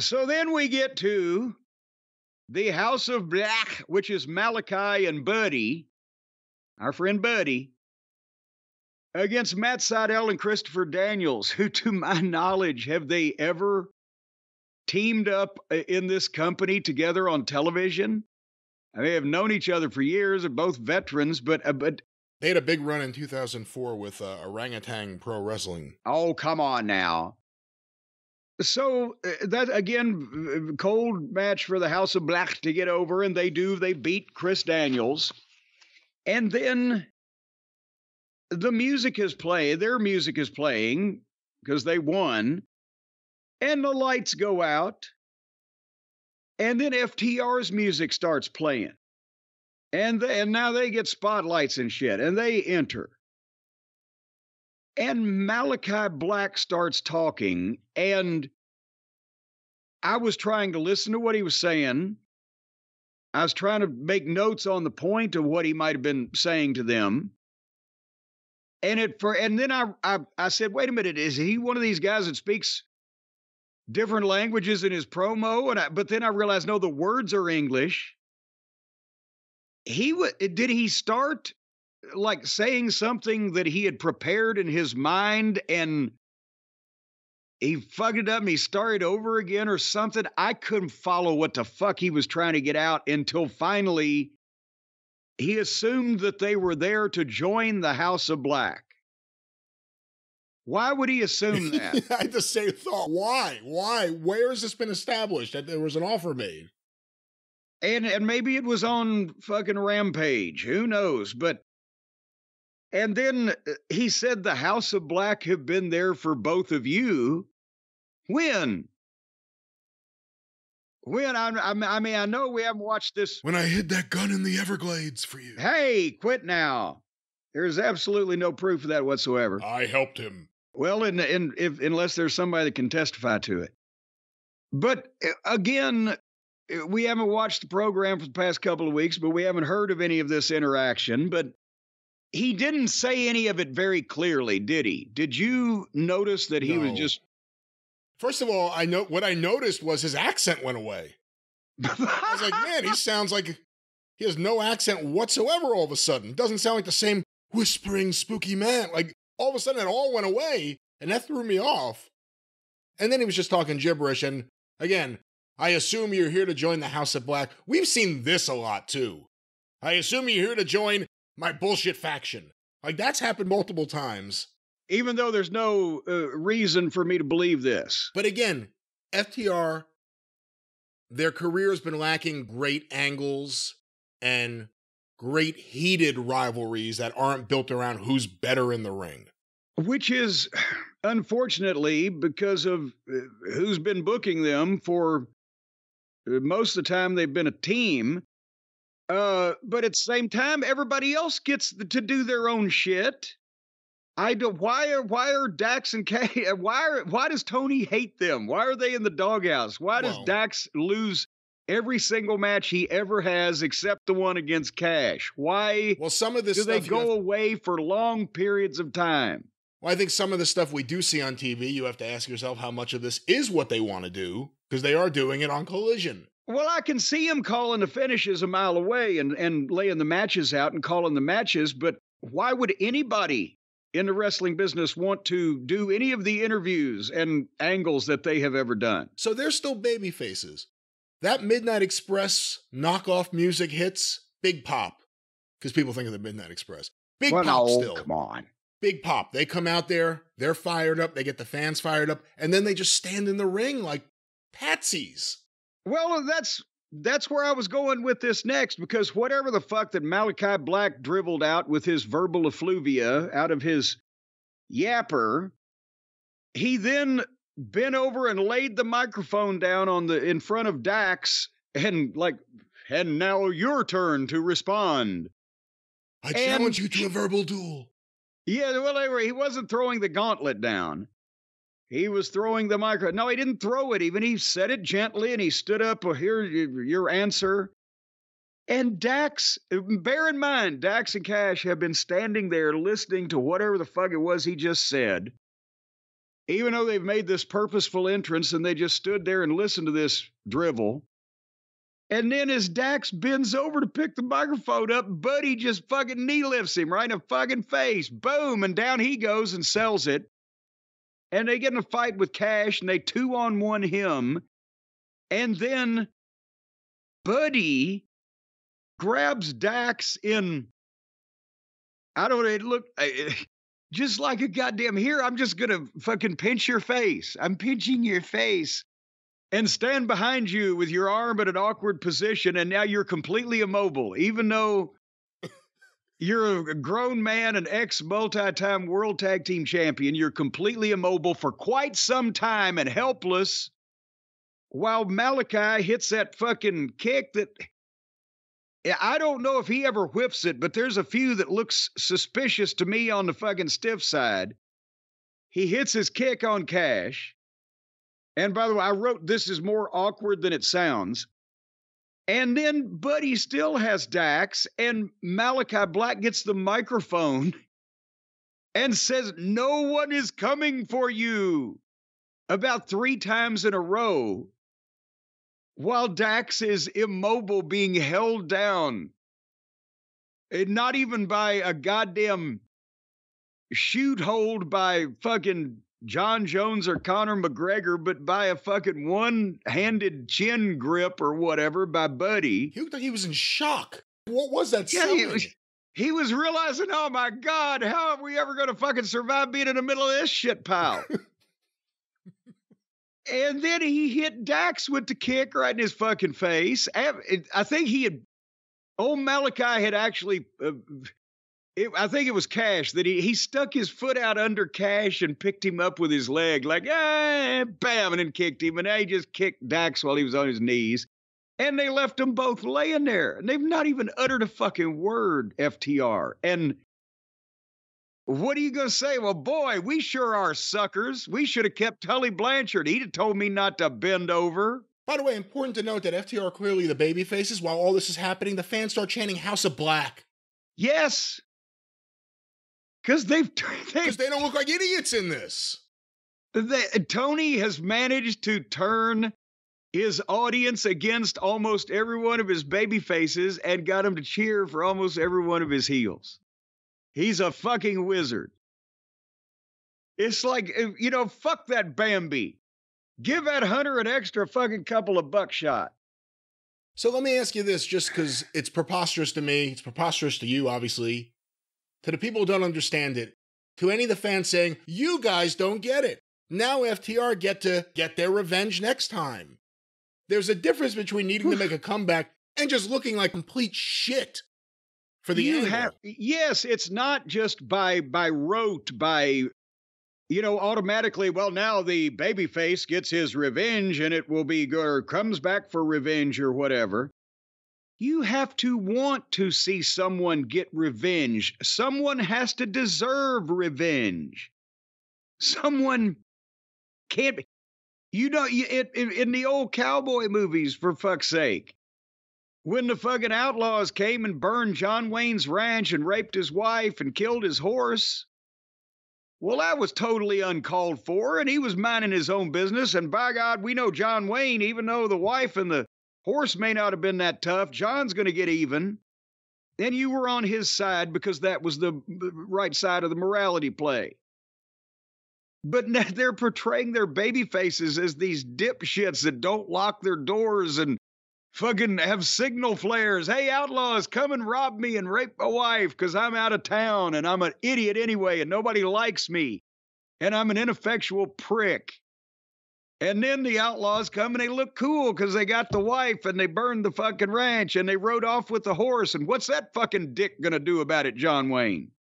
So then we get to the House of Black, which is Malakai and Buddy, our friend Buddy, against Matt Sydal and Christopher Daniels, who, to my knowledge, have they ever teamed up in this company together on television? And they have known each other for years, and both veterans, but they had a big run in 2004 with Orangutan Pro Wrestling. Oh, come on now. So that, again, cold match for the House of Black to get over, and they do. They beat Chris Daniels. And then the music is played. Their music is playing because they won. And the lights go out. And then FTR's music starts playing. And now they get spotlights and shit, and they enter. And Malakai Black starts talking, and I was trying to listen to what he was saying. I was trying to make notes on the point of what he might have been saying to them. And then I said, wait a minute, is he one of these guys that speaks different languages in his promo? But then I realized, no, the words are English. Did he start like saying something that he had prepared in his mind and he fucked it up and he started over again or something? I couldn't follow what the fuck he was trying to get out until finally he assumed that they were there to join the House of Black. Why would he assume that? I had the same thought. Why? Why? Where has this been established that there was an offer made? And maybe it was on fucking Rampage. Who knows? But, and then he said, the House of Black have been there for both of you. When? I mean, I know we haven't watched this. When I hid that gun in the Everglades for you. Hey, quit now. There's absolutely no proof of that whatsoever. I helped him. Well, unless there's somebody that can testify to it. But again, we haven't watched the program for the past couple of weeks, but we haven't heard of any of this interaction. But he didn't say any of it very clearly, did he? Did you notice that he was just... First of all, what I noticed was his accent went away. I was like, man, he sounds like he has no accent whatsoever all of a sudden. Doesn't sound like the same whispering, spooky man. Like, all of a sudden, it all went away, and that threw me off. And then he was just talking gibberish, and again... I assume you're here to join the House of Black. We've seen this a lot, too. I assume you're here to join my bullshit faction. Like, that's happened multiple times. Even though there's no reason for me to believe this. But again, FTR, their career has been lacking great angles and great heated rivalries that aren't built around who's better in the ring. Which is, unfortunately, because of who's been booking them for... Most of the time, they've been a team. But at the same time, everybody else gets to do their own shit. Why are Dax and Kay... Why does Tony hate them? Why are they in the doghouse? Why does Dax lose every single match he ever has except the one against Cash? Why some of this do they go away for long periods of time? Well, I think some of the stuff we do see on TV, you have to ask yourself how much of this is what they want to do, because they are doing it on Collision. Well, I can see him calling the finishes a mile away and laying the matches out and calling the matches, but why would anybody in the wrestling business want to do any of the interviews and angles that they have ever done? So they're still baby faces. That Midnight Express knockoff music hits, big pop, because people think of the Midnight Express. Big pop still. Come on. Big pop. They come out there, they're fired up, they get the fans fired up, and then they just stand in the ring like patsies. Well, that's where I was going with this next, because whatever the fuck that Malakai Black dribbled out with his verbal effluvia out of his yapper, he then bent over and laid the microphone down in front of Dax and like, and now your turn to respond. I challenge you to a verbal duel. Yeah, well, anyway, he wasn't throwing the gauntlet down. He was throwing the microphone. No, he didn't throw it even. He said it gently, and he stood up, well, here, your answer. And Dax, bear in mind, Dax and Cash have been standing there listening to whatever the fuck it was he just said even though they've made this purposeful entrance and they just stood there and listened to this drivel. And then as Dax bends over to pick the microphone up, Buddy just fucking knee lifts him right in the fucking face. Boom. And down he goes and sells it. And they get in a fight with Cash and they 2-on-1 him. And then Buddy grabs Dax in, I don't know, it looked just like a goddamn, here, I'm just going to fucking pinch your face. I'm pinching your face. And stand behind you with your arm at an awkward position, and now you're completely immobile, even though you're a grown man, an ex-multi-time world tag team champion. You're completely immobile for quite some time and helpless while Malakai hits that fucking kick that... I don't know if he ever whips it, but there's a few that looks suspicious to me on the fucking stiff side. He hits his kick on Cash. And by the way, I wrote, this is more awkward than it sounds. And then Buddy still has Dax, and Malakai Black gets the microphone and says, "No one is coming for you," about 3 times in a row, while Dax is immobile, being held down. And not even by a goddamn shoot hold by fucking John Jones or Conor McGregor, but by a fucking one-handed chin grip or whatever by Buddy. He looked like he was in shock. What was that? Yeah, he was realizing, oh my God, how are we ever going to fucking survive being in the middle of this shit pile? And then he hit Dax with the kick right in his fucking face. I think he had, old Malakai had actually... I think it was Cash that he stuck his foot out under Cash and picked him up with his leg, like, bam, and then kicked him. And now he just kicked Dax while he was on his knees. And they left them both laying there. And they've not even uttered a fucking word, FTR. And what are you going to say? Well, boy, we sure are suckers. We should have kept Tully Blanchard. He'd have told me not to bend over. By the way, important to note that FTR are clearly the baby faces. While all this is happening, the fans start chanting House of Black. Yes. Because they don't look like idiots in this. Tony has managed to turn his audience against almost every one of his baby faces and got him to cheer for almost every one of his heels. He's a fucking wizard. It's like, you know, fuck that Bambi. Give that hunter an extra fucking couple of buckshot. So let me ask you this, just because it's preposterous to me. It's preposterous to you, obviously. To the people who don't understand it, to any of the fans saying, you guys don't get it. Now FTR get to get their revenge next time. There's a difference between needing to make a comeback and just looking like complete shit for the angle. Yes, it's not just by rote, by, you know, automatically, well, now the babyface gets his revenge and it will be good or comes back for revenge or whatever. You have to want to see someone get revenge. Someone has to deserve revenge. Someone can't be, you know, in the old cowboy movies, for fuck's sake, when the fucking outlaws came and burned John Wayne's ranch and raped his wife and killed his horse, well, that was totally uncalled for, and he was minding his own business, and by God, we know John Wayne, even though the wife and the horse may not have been that tough, John's going to get even. Then you were on his side because that was the right side of the morality play. But now they're portraying their baby faces as these dipshits that don't lock their doors and fucking have signal flares. Hey, outlaws, come and rob me and rape my wife because I'm out of town and I'm an idiot anyway and nobody likes me and I'm an ineffectual prick. And then the outlaws come and they look cool because they got the wife and they burned the fucking ranch and they rode off with the horse. And what's that fucking dick going to do about it, John Wayne?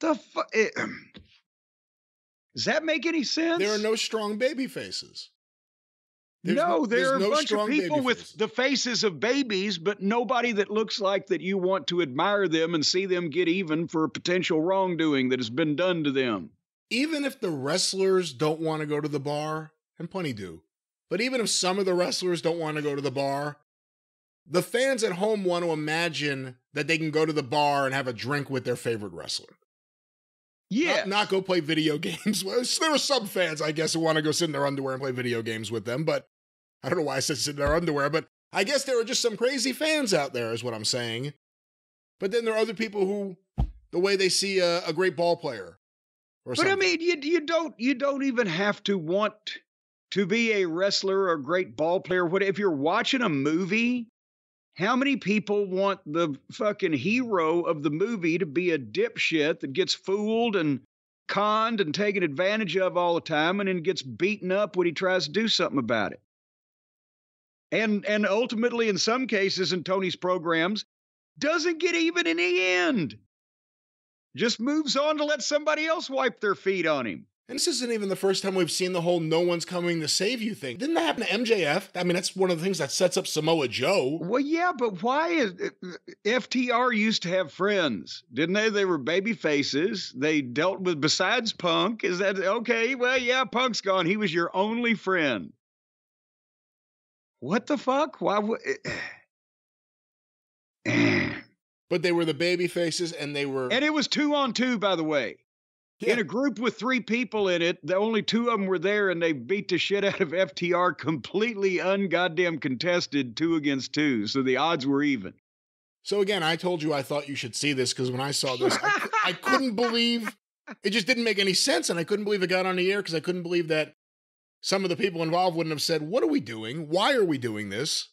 The fuck? Does that make any sense? There are no strong baby faces. There are a bunch of people with the faces of babies, but nobody that looks like that you want to admire them and see them get even for potential wrongdoing that has been done to them. Even if the wrestlers don't want to go to the bar, and plenty do, but even if some of the wrestlers don't want to go to the bar, the fans at home want to imagine that they can go to the bar and have a drink with their favorite wrestler. Yeah. Not go play video games. There were some fans, I guess, who want to go sit in their underwear and play video games with them, but I don't know why I said sit in their underwear, but I guess there were just some crazy fans out there is what I'm saying. But then there are other people who, the way they see a great ball player or something. But I mean, you don't even have to want to be a wrestler or a great ball player. What if you're watching a movie? How many people want the fucking hero of the movie to be a dipshit that gets fooled and conned and taken advantage of all the time and then gets beaten up when he tries to do something about it? And ultimately, in some cases, in Tony's programs, doesn't get even in the end. Just moves on to let somebody else wipe their feet on him. And this isn't even the first time we've seen the whole no one's coming to save you thing. Didn't that happen to MJF? I mean, that's one of the things that sets up Samoa Joe. Well, yeah, but why is... FTR used to have friends, didn't they? They were baby faces. They dealt with, besides Punk, is that, okay, well, yeah, Punk's gone. He was your only friend. What the fuck? Why would... But they were the baby faces, and they were... And it was 2-on-2, by the way. Yeah. In a group with 3 people in it, the only 2 of them were there, and they beat the shit out of FTR completely ungoddamn contested 2-against-2, so the odds were even. So again, I told you I thought you should see this, because when I saw this, I couldn't believe, it just didn't make any sense, and I couldn't believe it got on the air, because I couldn't believe that some of the people involved wouldn't have said, what are we doing? Why are we doing this?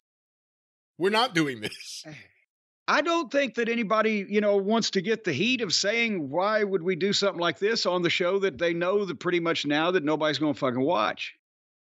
We're not doing this. I don't think that anybody, you know, wants to get the heat of saying, why would we do something like this on the show that they know that pretty much now that nobody's going to fucking watch?